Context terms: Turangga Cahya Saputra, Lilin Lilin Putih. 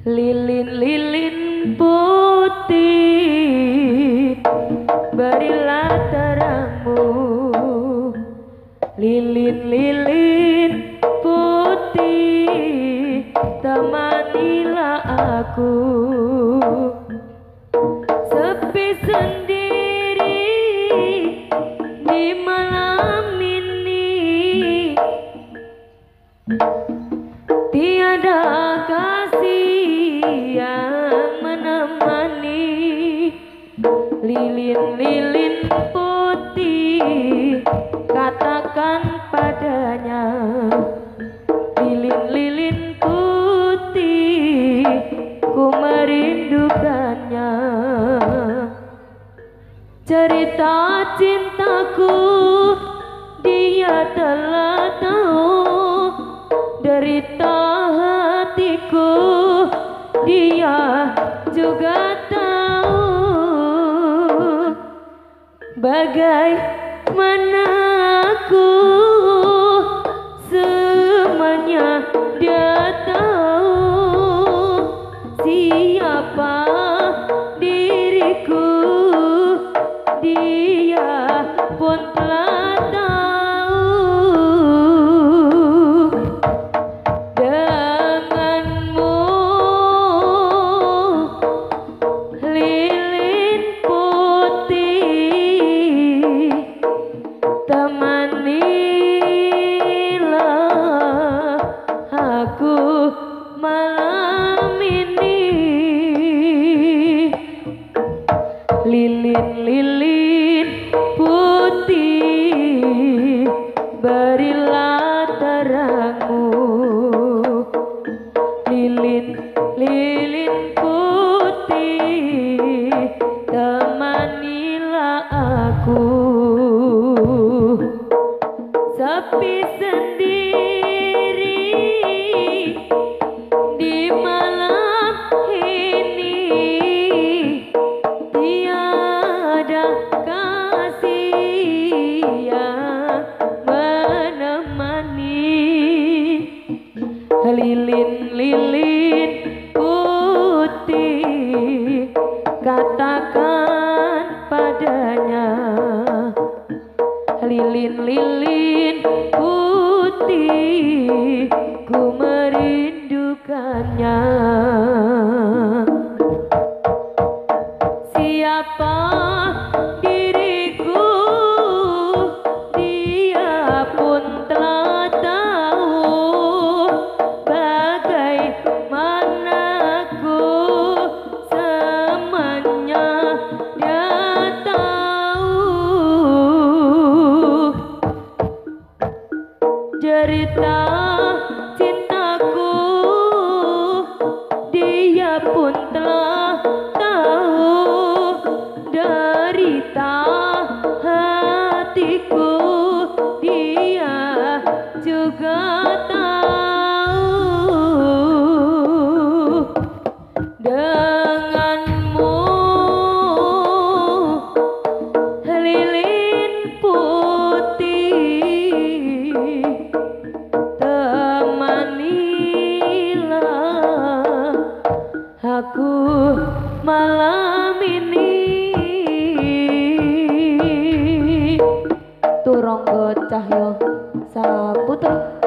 Lilin lilin putih, berilah terangmu. Lilin lilin putih, temanilah aku. Sepi sendiri di malam ini, tiada kasih yang menemani. Lilin-lilin putih, katakan padanya. Lilin-lilin putih, ku merindukannya. Cerita cintaku dia telah tahu, derita hatiku dia juga tahu. Bagaimana aku, semuanya dia tahu. Siapa diriku, dia pun telah tahu. Temanilah aku malam ini. Lilin lilin putih, berilah terangmu. Lilin lilin putih, temanilah aku. Sepi sendiri di malam ini, tiada kasih yang menemani. Lilin-lilin putih, katakan padanya. Lilin-lilin putih, ku merindukannya. Siapa diriku, dia pun telah tahu. Bagaimana aku, semuanya dia tahu. Cerita cintaku dia pun telah tahu, derita hatiku dia juga tahu. Denganmu lilin putih, aku malam ini. Turangga Cahya Saputra.